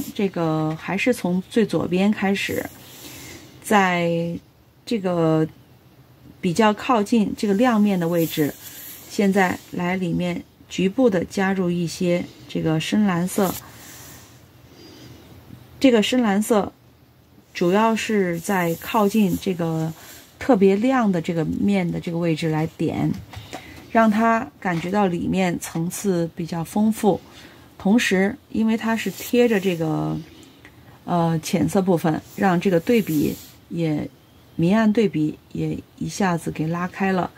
章，这个还是从最左边开始，在这个比较靠近这个亮面的位置，现在来里面局部的加入一些这个深蓝色。这个深蓝色主要是在靠近这个特别亮的这个面的这个位置来点，让它感觉到里面层次比较丰富。同时，因为它是贴着这个浅色部分，让这个对比也明暗对比也一下子给拉开了。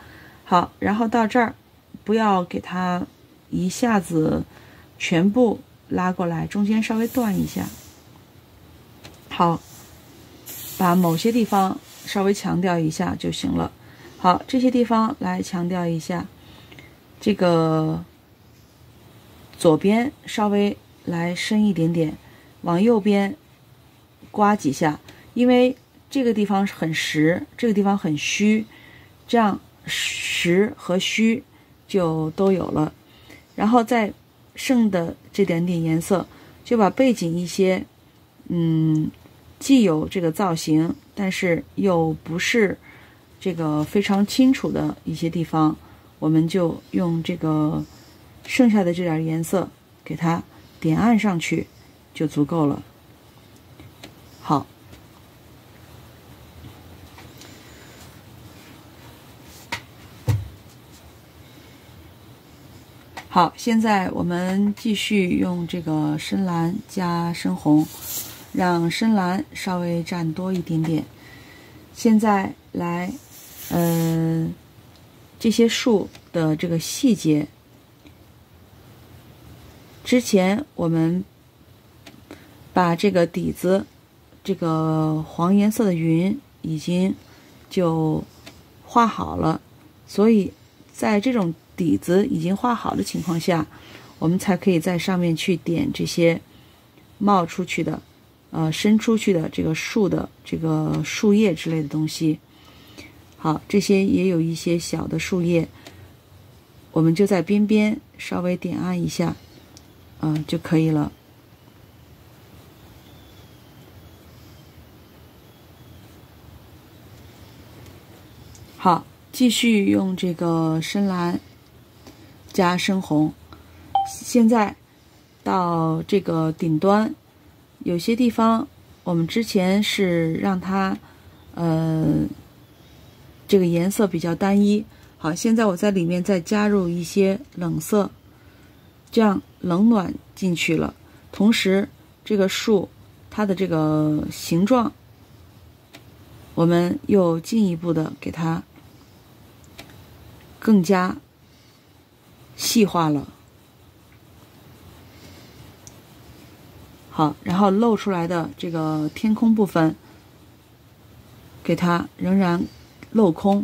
好，然后到这儿，不要给它一下子全部拉过来，中间稍微断一下。好，把某些地方稍微强调一下就行了。好，这些地方来强调一下，这个左边稍微来深一点点，往右边刮几下，因为这个地方很实，这个地方很虚，这样实和虚就都有了。然后再剩的这点点颜色，就把背景一些，既有这个造型，但是又不是这个非常清楚的一些地方，我们就用这个剩下的这点颜色给它点按上去就足够了。好，好，现在我们继续用这个深蓝加深红。让深蓝稍微占多一点点。现在来，这些树的这个细节，之前我们把这个底子，这个黄颜色的云已经就画好了，所以在这种底子已经画好的情况下，我们才可以在上面去点这些冒出去的。伸出去的这个树的这个树叶之类的东西。好，这些也有一些小的树叶，我们就在边边稍微点按一下，就可以了。好，继续用这个深蓝加深红，现在到这个顶端。有些地方我们之前是让它，这个颜色比较单一。好，现在我在里面再加入一些冷色，这样冷暖进去了。同时，这个树它的这个形状，我们又进一步的给它更加细化了。好，然后露出来的这个天空部分，给它仍然镂空，